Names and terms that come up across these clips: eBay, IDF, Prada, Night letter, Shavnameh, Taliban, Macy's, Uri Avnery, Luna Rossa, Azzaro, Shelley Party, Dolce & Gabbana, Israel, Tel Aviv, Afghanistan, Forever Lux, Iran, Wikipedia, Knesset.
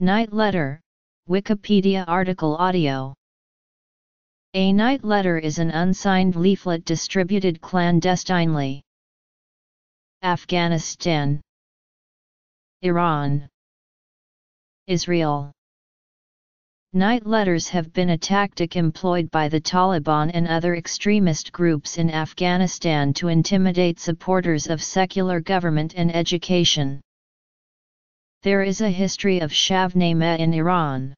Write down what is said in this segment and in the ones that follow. Night letter, Wikipedia article audio. A night letter is an unsigned leaflet distributed clandestinely. Afghanistan, Iran, Israel. Night letters have been a tactic employed by the Taliban and other extremist groups in Afghanistan to intimidate supporters of secular government and education. There is a history of Shavnameh in Iran.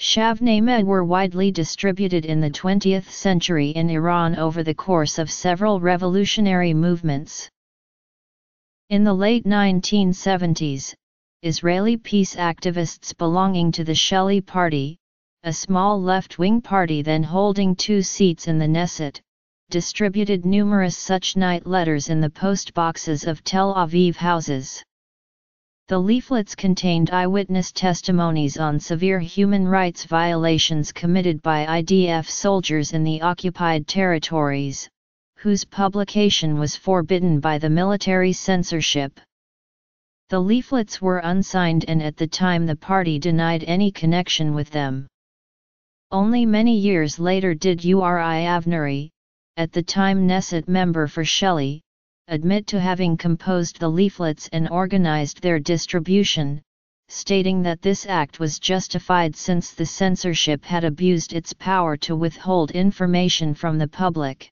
Shavnameh were widely distributed in the 20th century in Iran over the course of several revolutionary movements. In the late 1970s, Israeli peace activists belonging to the Shelley Party, a small left-wing party then holding 2 seats in the Knesset, distributed numerous such night letters in the post boxes of Tel Aviv houses. The leaflets contained eyewitness testimonies on severe human rights violations committed by IDF soldiers in the occupied territories, whose publication was forbidden by the military censorship. The leaflets were unsigned, and at the time the party denied any connection with them. Only many years later did Uri Avnery, at the time Knesset member for Shelley, admit to having composed the leaflets and organized their distribution, stating that this act was justified since the censorship had abused its power to withhold information from the public.